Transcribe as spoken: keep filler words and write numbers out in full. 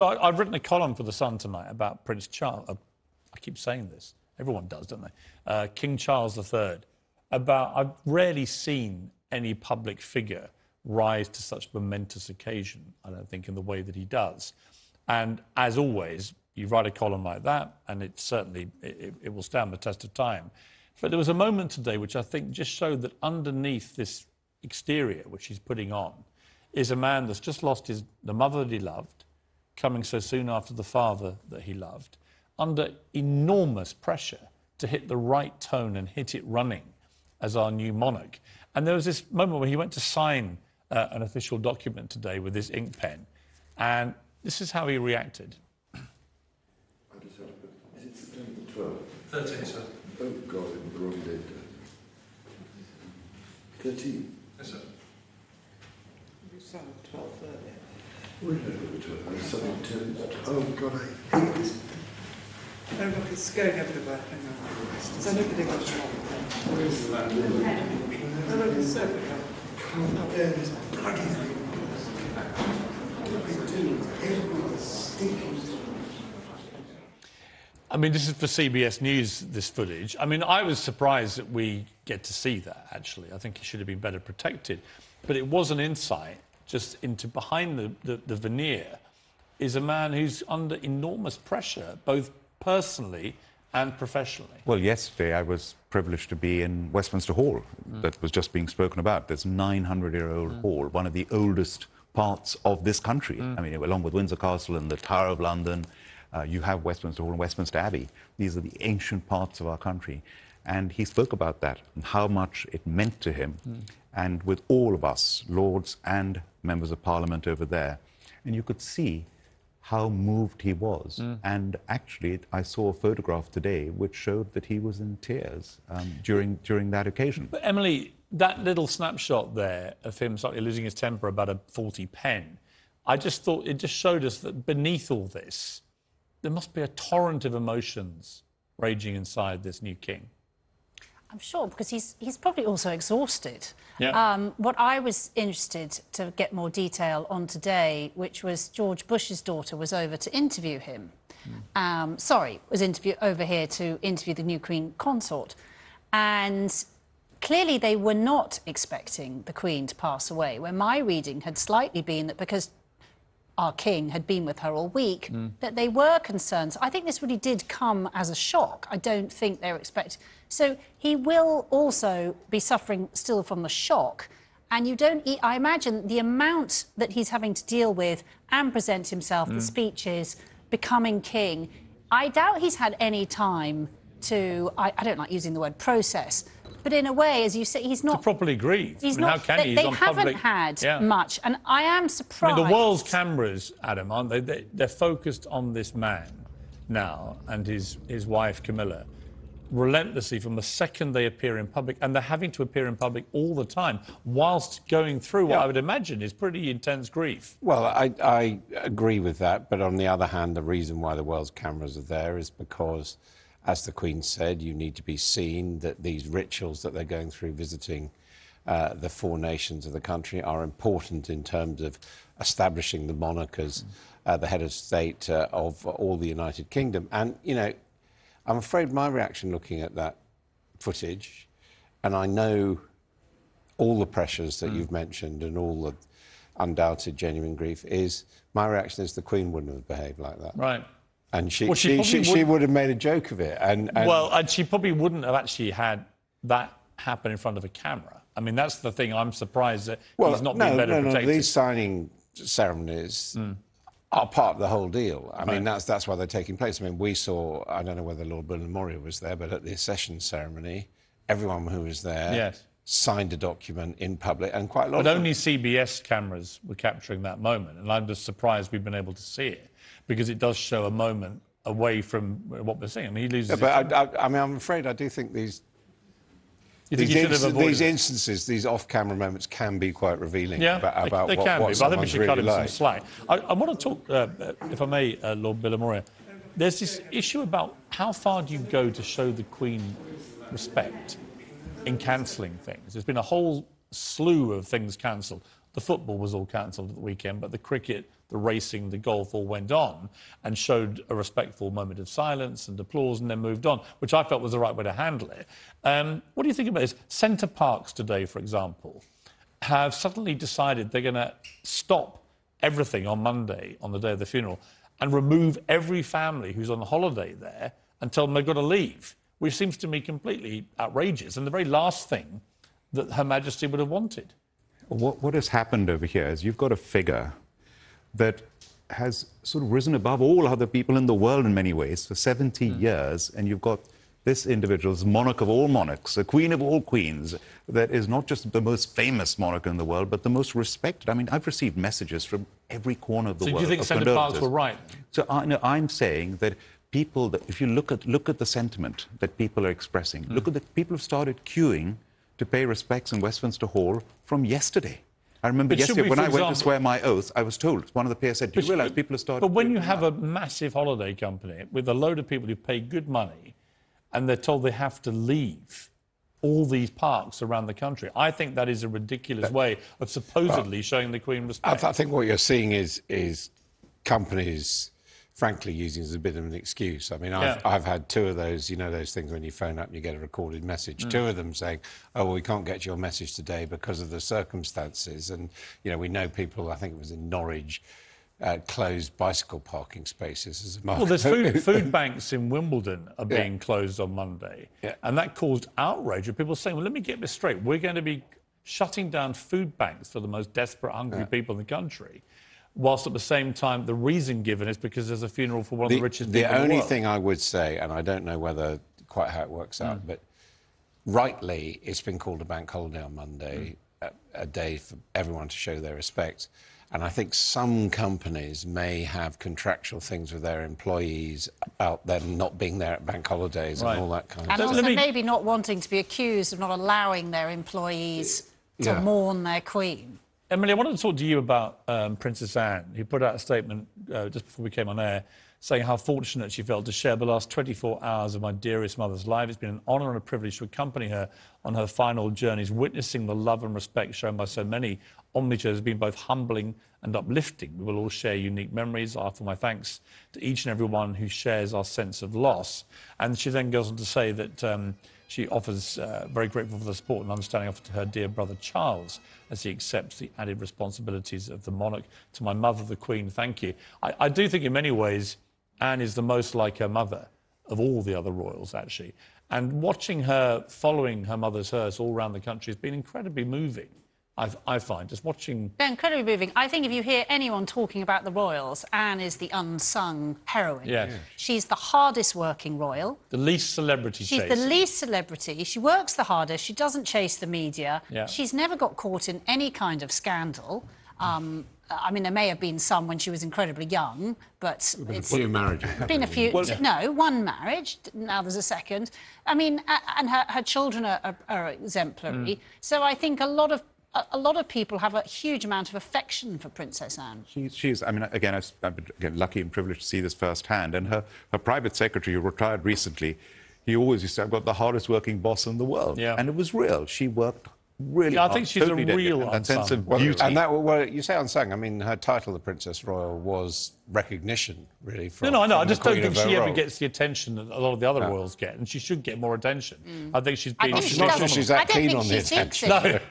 I, I've written a column for The Sun tonight about Prince Charles. Uh, I keep saying this. Everyone does, don't they? Uh, King Charles the third. About I've rarely seen any public figure rise to such momentous occasion, I don't think, in the way that he does. And as always, you write a column like that, and it certainly it, it will stand the test of time. But there was a moment today which I think just showed that underneath this exterior which he's putting on is a man that's just lost his the mother that he loved, coming so soon after the father that he loved, under enormous pressure to hit the right tone and hit it running as our new monarch. And there was this moment where he went to sign uh, an official document today with his ink pen, and this is how he reacted. Is it September twelfth? thirteen, sir. Oh, God, it was the wrong date. thirteen? Yes, sir. You signed the twelfth earlier. We know the twelfth. I signed the tenth. Oh, God, I hate this. Oh, look, it's going everywhere. Hang on. Has anybody got it wrong? Where is the land? Oh, look, it's so big. Oh, there, this bloody thing. What do they do? Everyone's stinking. I mean, this is for C B S News, this footage. I mean, I was surprised that we get to see that, actually. I think he should have been better protected. But it was an insight just into behind the, the, the veneer is a man who's under enormous pressure, both personally and professionally. Well, yesterday I was privileged to be in Westminster Hall mm. that was just being spoken about. This nine hundred year old mm. hall, one of the oldest parts of this country. Mm. I mean, along with Windsor Castle and the Tower of London, Uh, you have Westminster Hall and Westminster Abbey. These are the ancient parts of our country. And he spoke about that and how much it meant to him mm. and with all of us, lords and members of parliament over there. And you could see how moved he was. Mm. And actually, I saw a photograph today which showed that he was in tears um, during, during that occasion. But, Emily, that little snapshot there of him slightly losing his temper about a faulty pen, I just thought it just showed us that beneath all this, there must be a torrent of emotions raging inside this new king. I'm sure, because he's, he's probably also exhausted. Yeah. Um, what I was interested to get more detail on today, which was George Bush's daughter was over to interview him. Mm. Um, sorry, was interview over here to interview the new Queen consort. And clearly they were not expecting the Queen to pass away, where my reading had slightly been that because our king had been with her all week, mm. that they were concerned. So I think this really did come as a shock. I don't think they were expecting. So he will also be suffering still from the shock. And you don't, e I imagine the amount that he's having to deal with and present himself, mm. the speeches, becoming king, I doubt he's had any time to, I, I don't like using the word process, but in a way, as you say, he's not... To properly grieve. He's I mean, not, how can they, he? He's they on haven't public... had yeah. much, and I am surprised... I mean, the world's cameras, Adam, aren't they? they? They're focused on this man now and his, his wife, Camilla, relentlessly from the second they appear in public, and they're having to appear in public all the time whilst going through what yeah. I would imagine is pretty intense grief. Well, I, I agree with that, but on the other hand, the reason why the world's cameras are there is because... As the Queen said, you need to be seen, that these rituals that they're going through visiting uh, the four nations of the country are important in terms of establishing the monarch as uh, the head of state uh, of all the United Kingdom. And, you know, I'm afraid my reaction looking at that footage, and I know all the pressures that mm. you've mentioned and all the undoubted genuine grief, is my reaction is the Queen wouldn't have behaved like that. Right. And she, well, she, she, she, she would have made a joke of it. And, and well, and she probably wouldn't have actually had that happen in front of a camera. I mean, that's the thing. I'm surprised that well, he's not no, been better no, protected. No, these signing ceremonies mm. are part of the whole deal. I right. mean, that's that's why they're taking place. I mean, we saw, I don't know whether Lord Bilimoria was there, but at the accession ceremony, everyone who was there... Yes. signed a document in public, and quite a lot. But only C B S cameras were capturing that moment, and I'm just surprised we've been able to see it, because it does show a moment away from what we're seeing. I mean, he loses. Yeah, but I, I, I mean, I'm afraid I do think these you these, think you insta these instances, these off-camera moments, can be quite revealing. Yeah, about, about they, they what, can what be. But I think we should really cut him like. some slack. I, I want to talk, uh, if I may, uh, Lord Bilimoria. There's this issue about how far do you go to show the Queen respect in cancelling things. There's been a whole slew of things cancelled. The football was all cancelled at the weekend, but the cricket, the racing, the golf all went on, and showed a respectful moment of silence and applause and then moved on, which I felt was the right way to handle it. Um, what do you think about this? Centre parks today, for example, have suddenly decided they're going to stop everything on Monday, on the day of the funeral, and remove every family who's on holiday there and tell them they've got to leave, which seems to me completely outrageous and the very last thing that Her Majesty would have wanted. What, what has happened over here is you've got a figure that has sort of risen above all other people in the world in many ways for seventy mm. years, and you've got this individual's monarch of all monarchs, the queen of all queens, that is not just the most famous monarch in the world, but the most respected. I mean, I've received messages from every corner of the so world. So do you think Centre Parks were right? So I, no, I'm saying that people, that if you look at, look at the sentiment that people are expressing, mm. look at the people who've started queuing to pay respects in Westminster Hall from yesterday. I remember but yesterday, we, when I example, went to swear my oath, I was told, one of the peers said, do you realise people are starting... But when you have up? a massive holiday company with a load of people who pay good money and they're told they have to leave all these parks around the country, I think that is a ridiculous but, way of supposedly well, showing the Queen respect. I, th I think what you're seeing is, is companies... frankly, using it as a bit of an excuse. I mean, I've, yeah. I've had two of those, you know, those things when you phone up and you get a recorded message, mm. two of them saying, oh, well, we can't get your message today because of the circumstances. And, you know, we know people, I think it was in Norwich, uh, closed bicycle parking spaces as a market. Well, there's food, food banks in Wimbledon are being yeah. closed on Monday. Yeah. And that caused outrage of people saying, well, let me get this straight. We're going to be shutting down food banks for the most desperate, hungry yeah. people in the country, whilst at the same time the reason given is because there's a funeral for one the, of the richest people in the world. The only thing I would say, and I don't know whether quite how it works out, mm. but rightly it's been called a bank holiday on Monday, mm. a, a day for everyone to show their respect. And I think some companies may have contractual things with their employees about them not being there at bank holidays right. and all that kind and of stuff. And also maybe not wanting to be accused of not allowing their employees yeah. to mourn their Queen. Emily, I wanted to talk to you about um, Princess Anne, who put out a statement uh, just before we came on air saying how fortunate she felt to share the last twenty-four hours of my dearest mother's life. It's been an honour and a privilege to accompany her on her final journeys, witnessing the love and respect shown by so many Omniture has been both humbling and uplifting. We will all share unique memories. I offer my thanks to each and every one who shares our sense of loss. And she then goes on to say that... Um, She offers uh, very grateful for the support and understanding offered to her dear brother Charles as he accepts the added responsibilities of the monarch. To my mother, the Queen, thank you. I, I do think in many ways Anne is the most like her mother of all the other royals, actually. And watching her following her mother's hearse all around the country has been incredibly moving, I've, I find, just watching... Yeah, incredibly moving. I think if you hear anyone talking about the royals, Anne is the unsung heroine. Yeah. Yeah. She's the hardest-working royal. The least celebrity She's chasing. the least celebrity. She works the hardest. She doesn't chase the media. Yeah. She's never got caught in any kind of scandal. Um, I mean, there may have been some when she was incredibly young, but... It's been a few marriages. Been a few... Well, yeah. No, one marriage. Now there's a second. I mean, and her, her children are, are, are exemplary. Mm. So I think a lot of... A lot of people have a huge amount of affection for Princess Anne. She, she's, I mean, again, I've, I've been again, lucky and privileged to see this firsthand. And her, her private secretary, who retired recently, he always used to say, I've got the hardest-working boss in the world. Yeah. And it was real. She worked really yeah, hard. I think she's totally a real unsung. Sense of beauty. Well, and that, well, you say unsung. I mean, her title, the Princess Royal, was recognition, really, from No, no, no. I just don't think she ever gets the attention that a lot of the other no. royals get. And she should get more attention. Mm. I think she's been... I think she, she not sure she's that keen on the attention. No.